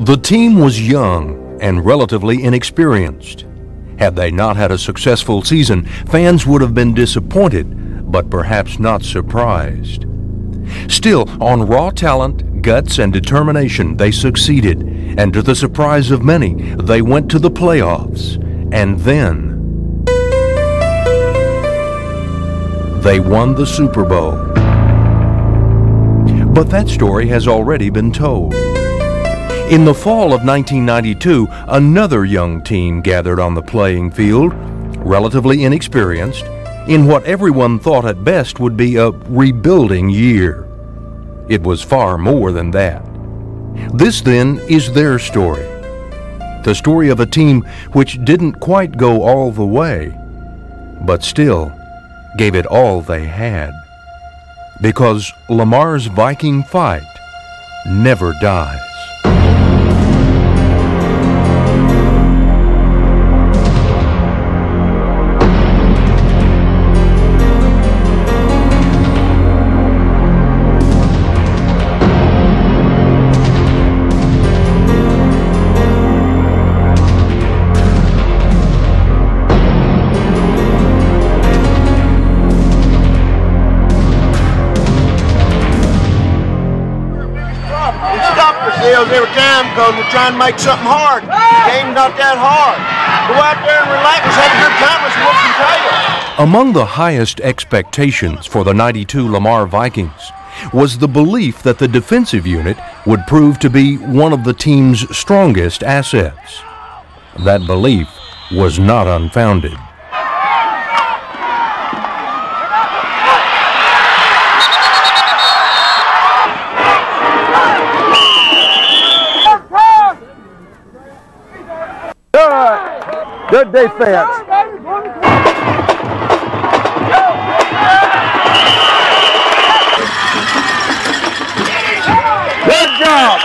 The team was young and relatively inexperienced. Had they not had a successful season, fans would have been disappointed, but perhaps not surprised. Still, on raw talent, guts, and determination, they succeeded, and to the surprise of many, they went to the playoffs, and then they won the Super Bowl. But that story has already been told. In the fall of 1992, another young team gathered on the playing field, relatively inexperienced, in what everyone thought at best would be a rebuilding year. It was far more than that. This then is their story. The story of a team which didn't quite go all the way, but still gave it all they had. Because Lamar's Viking fight never dies. Every time because we're trying to make something hard. The game's not that hard. Go out there and relax, have a good time, let's whoop some tail. Among the highest expectations for the '92 Lamar Vikings was the belief that the defensive unit would prove to be one of the team's strongest assets. That belief was not unfounded. Good defense. Good job.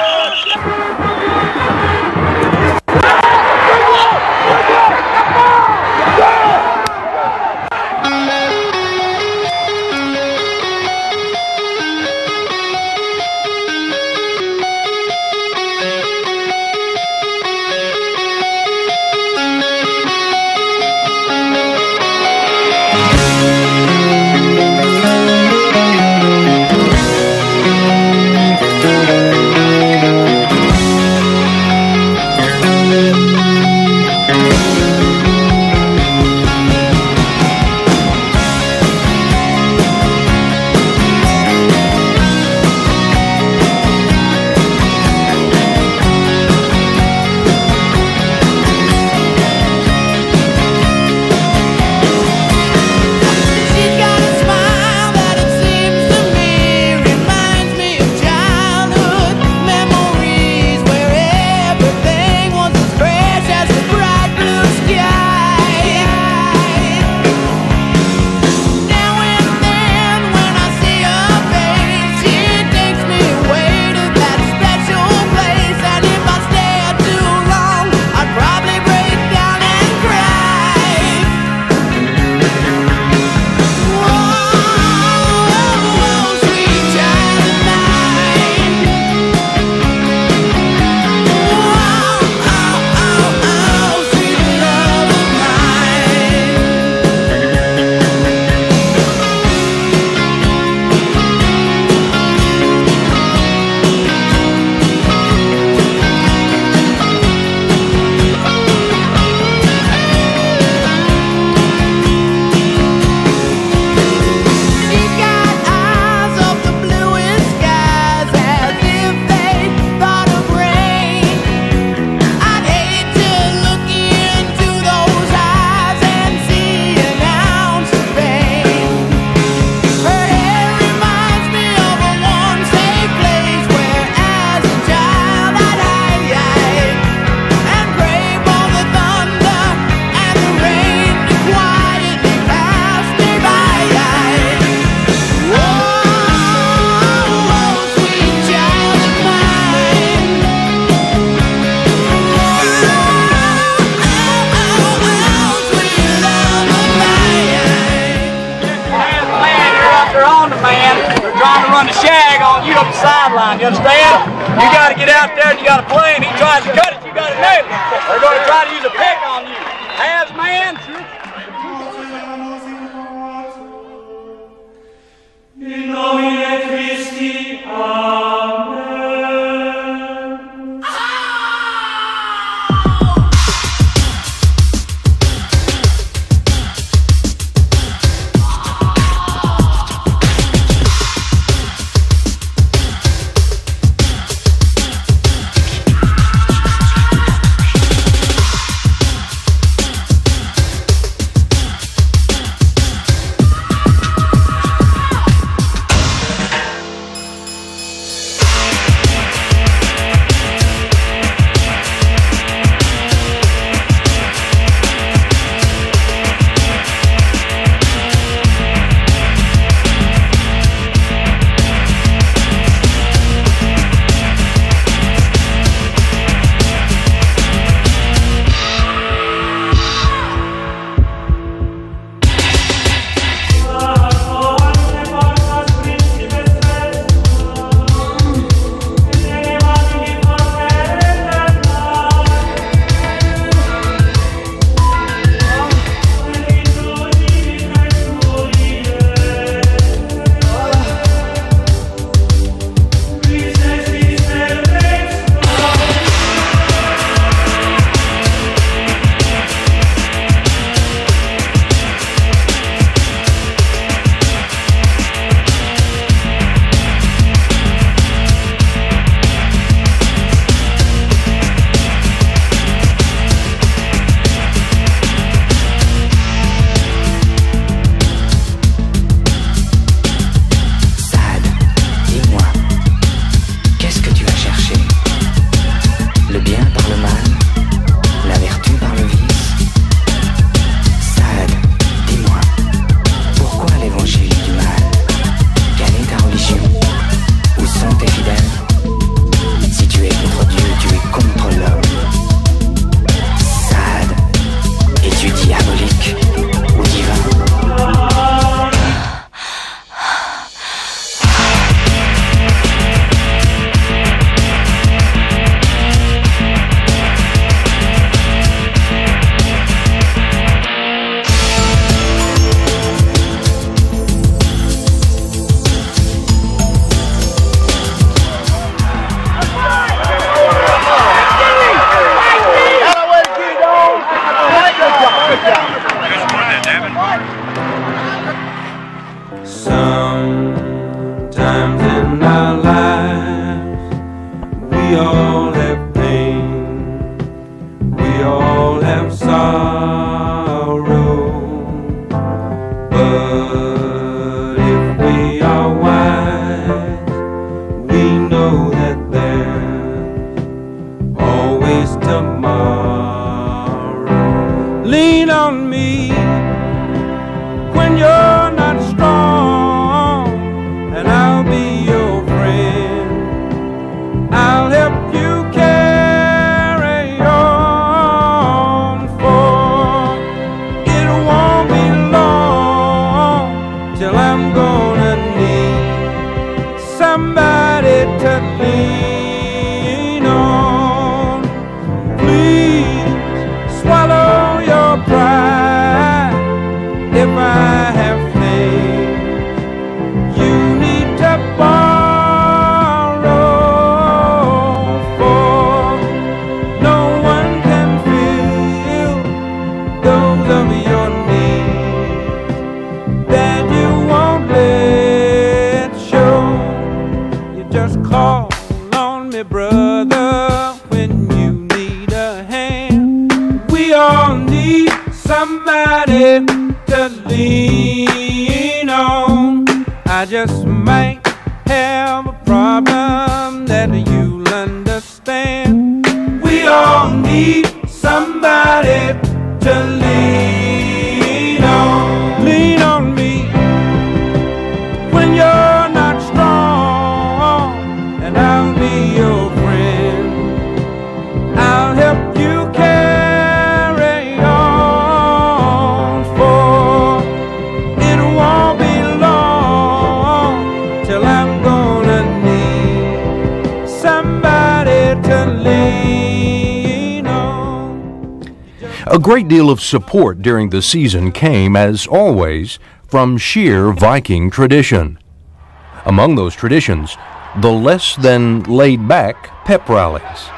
You got to get out there and you got to play him. He tries to cut it, you got to nail it. They're going to try to use a pick on you. Halves, man. In nomine Christi, Amen. Till I'm gonna need some I can lean on. A great deal of support during the season came, as always, from sheer Viking tradition. Among those traditions, the less than laid back pep rallies.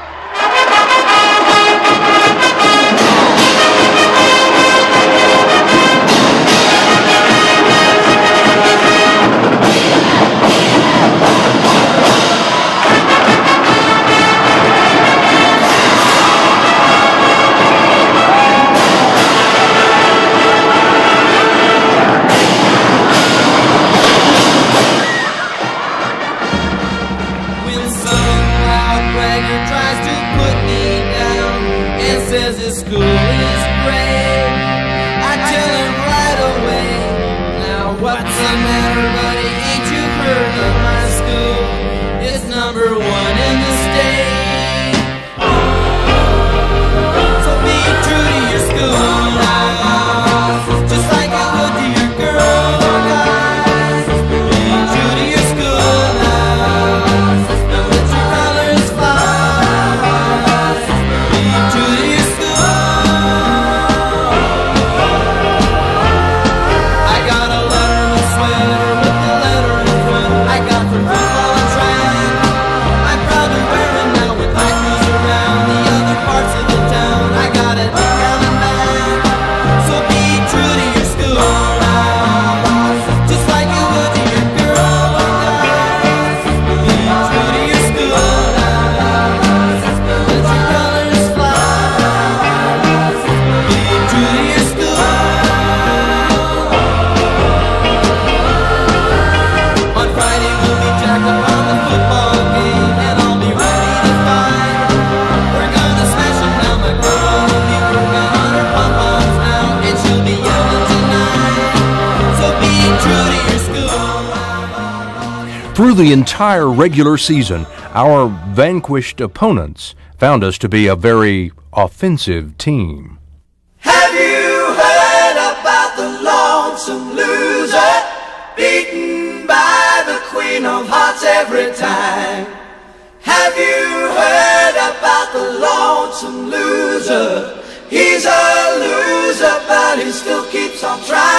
School is great. I tell him right away. Now what's the matter, buddy? Ain't you heard of my school? It's #1 in the state. So be true to your school life, just like I would to your girl guys. Be true to your school life. Now let your colors fly. Be true to your Through the entire regular season, our vanquished opponents found us to be a very offensive team. Have you heard about the lonesome loser, beaten by the Queen of Hearts every time? Have you heard about the lonesome loser? He's a loser, but he still keeps on trying.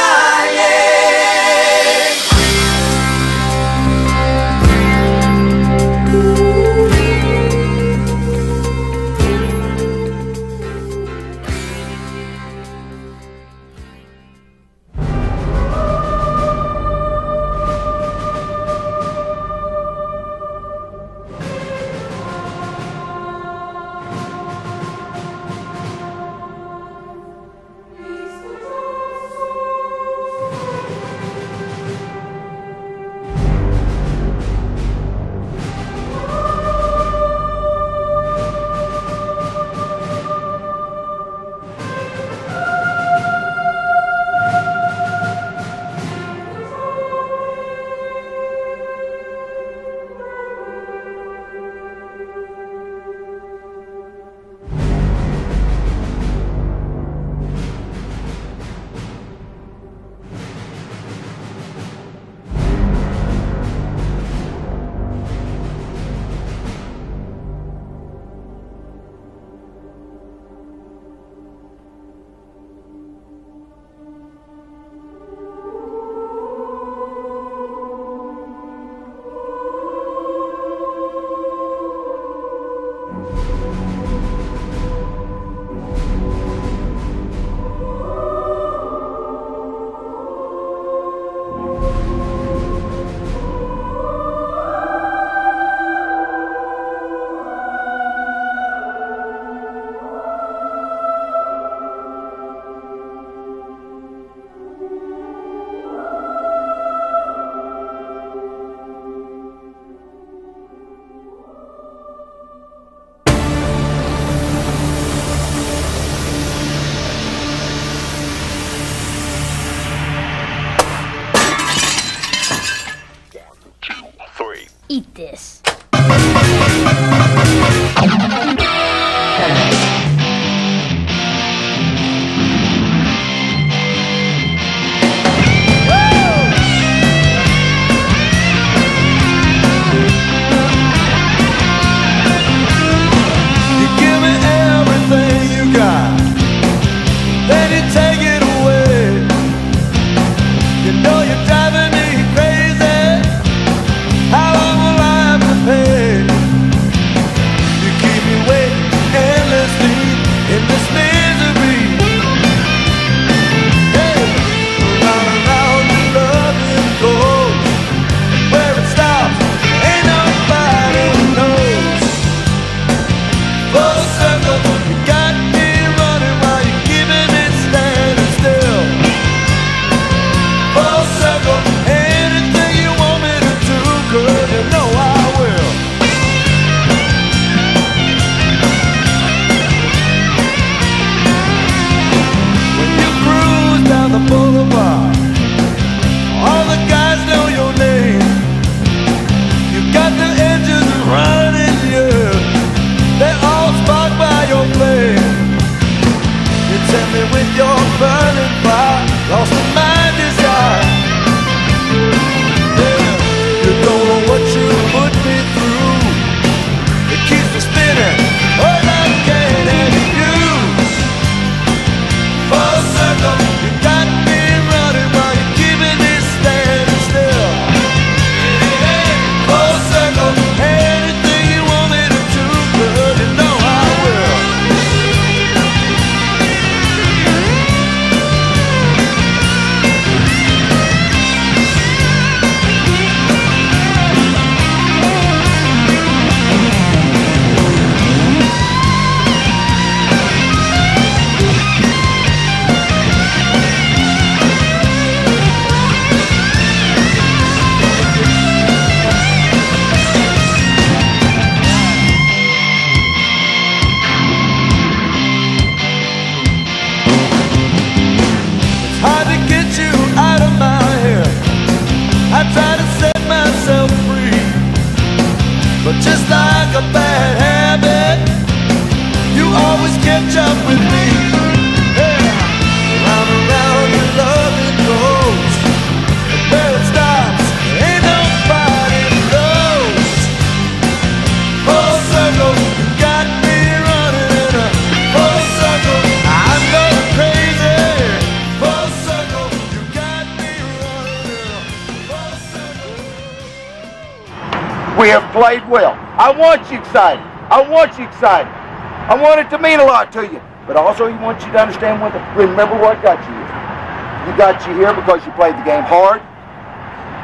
We have played well. I want you excited. I want you excited. I want it to mean a lot to you. But also, I want you to understand one thing. Remember what got you here. You got you here because you played the game hard.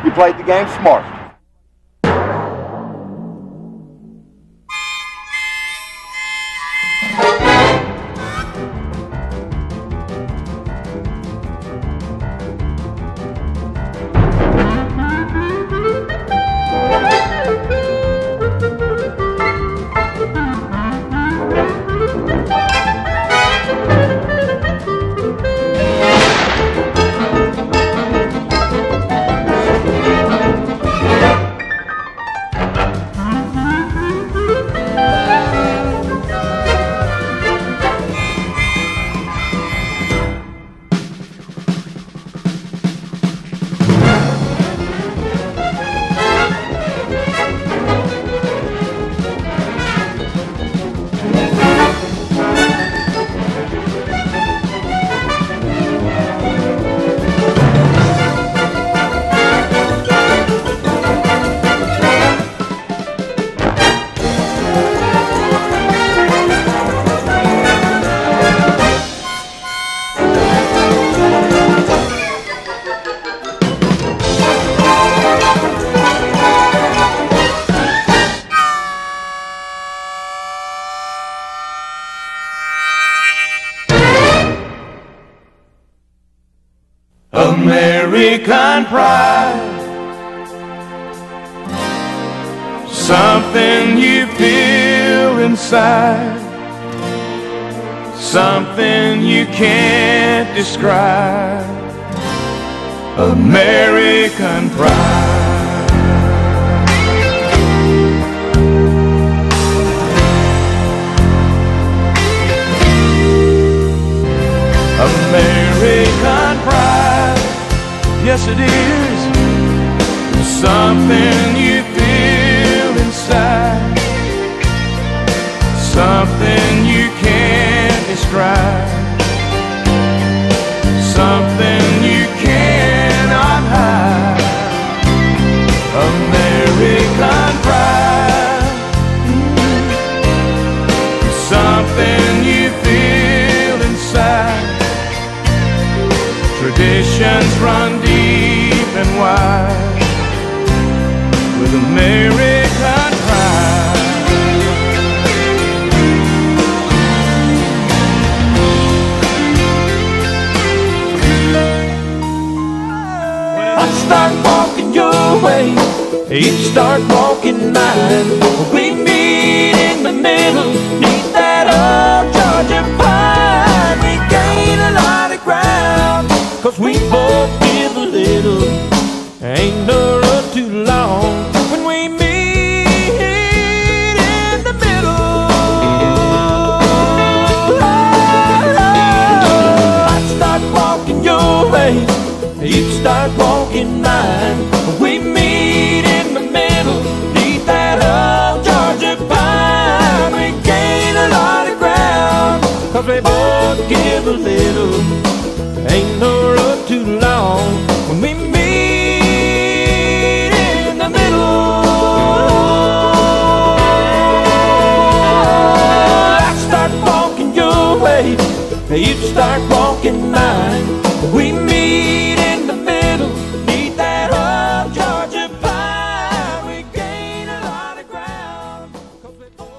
You played the game smart. American pride, something you feel inside, something you can't describe. American pride. American pride. Yes, it is. Something you feel inside, something you can't describe, something you cannot hide. American pride. Something you feel inside. Traditions run deep and wide with American pride. I start walking your way, you start walking mine. We meet in the middle, need that old Georgia pine. We gain a lot of ground, cause we both give a little. Ain't no road too long when we meet in the middle. I'd start walking your way, you'd start walking mine. We meet in the middle, neath that old Georgia pine. start walking mine. We meet in the middle, need that old Georgia pie. We gain a lot of ground, cause we're born .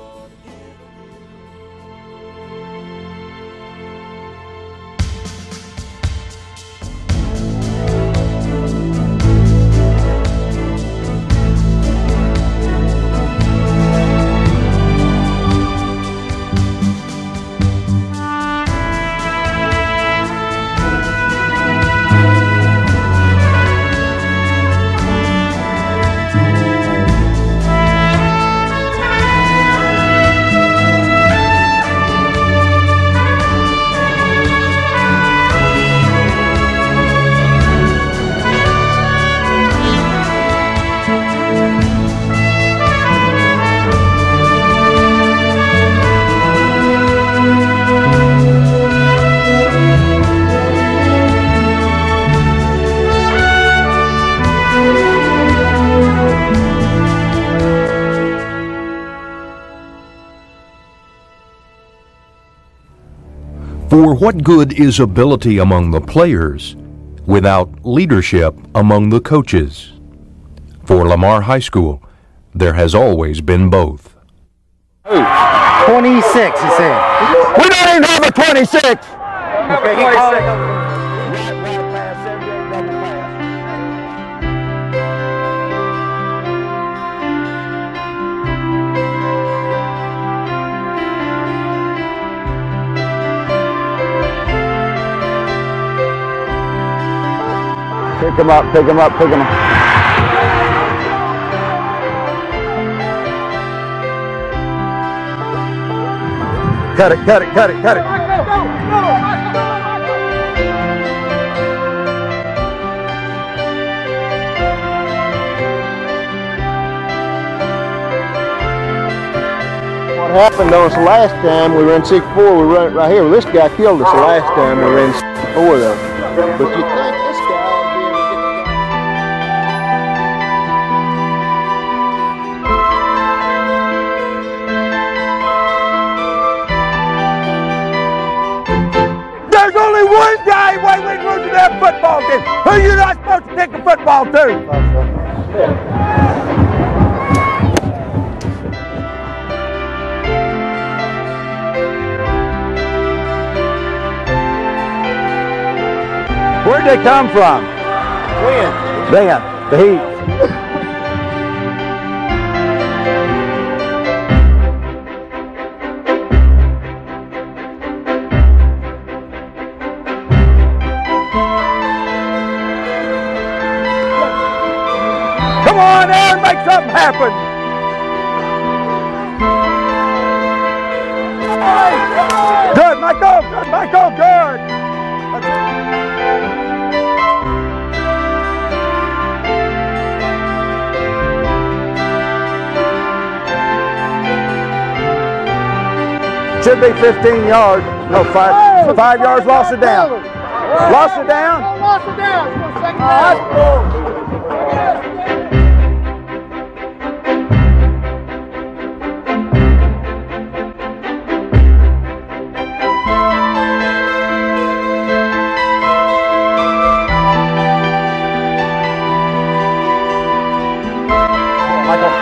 For what good is ability among the players without leadership among the coaches? For Lamar High School, there has always been both. 26, he said. We don't even have a 26! Number 26. Pick him up, pick him up, pick him up. Cut it, cut it, cut it, cut it. Go, go, go. What happened though is the last time we ran 6-4, we ran it right here. Well, this guy killed us the last time we ran 6-4 though. But you think this guy that football team. Who you not supposed to take the football to? Where'd they come from? Wind. Damn, the heat. Come on there and make something happen. Good, Michael, good, Michael, good. Should be 15 yards. No, 5 yards, lost it down. Lost it down? Lost it down.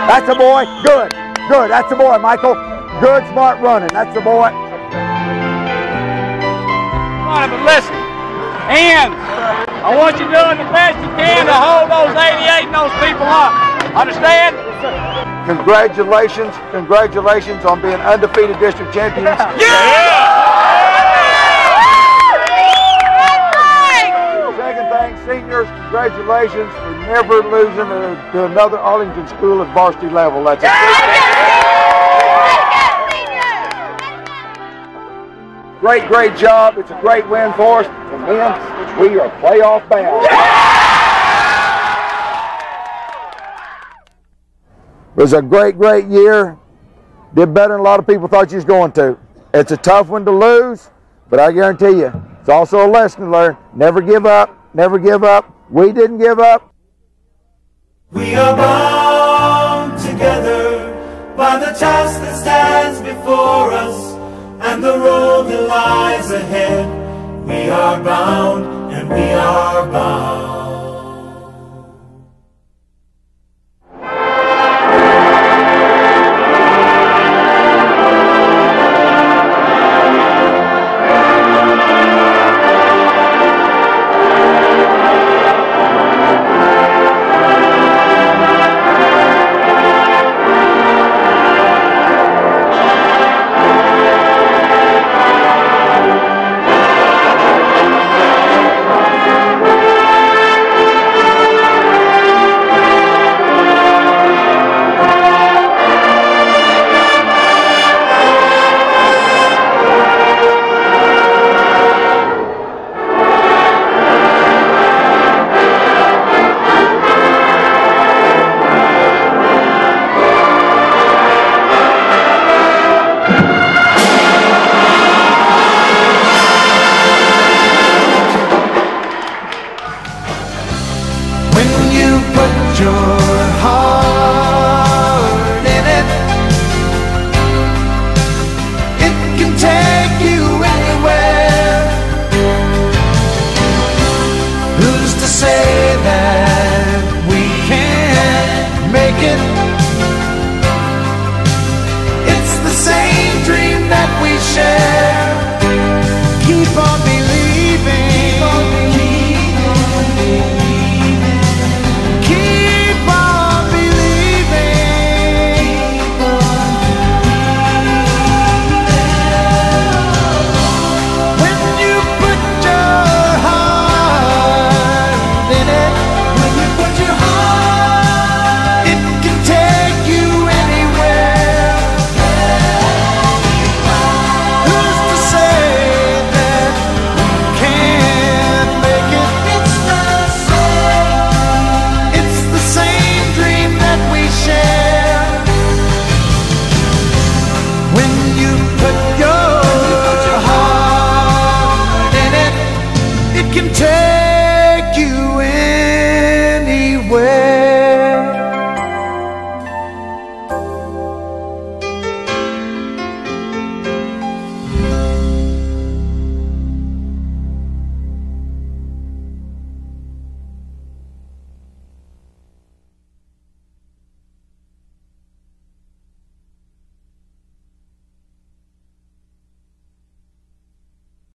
That's the boy. Good. Good. That's the boy, Michael. Good, smart running. That's the boy. All right, but listen. And I want you doing the best you can to hold those 88 and those people up. Understand? Congratulations. Congratulations on being undefeated district champions. Yeah! Yeah! Second thing, seniors, congratulations for never losing to another Arlington school at varsity level. That's it. Great, great job. It's a great win for us. And then we are playoff bound. It was a great, great year. Did better than a lot of people thought you was going to. It's a tough one to lose, but I guarantee you, it's also a lesson to learn. Never give up. Never give up. We didn't give up. We are bound together by the task that stands before us and the road that lies ahead. We are bound, and we are bound.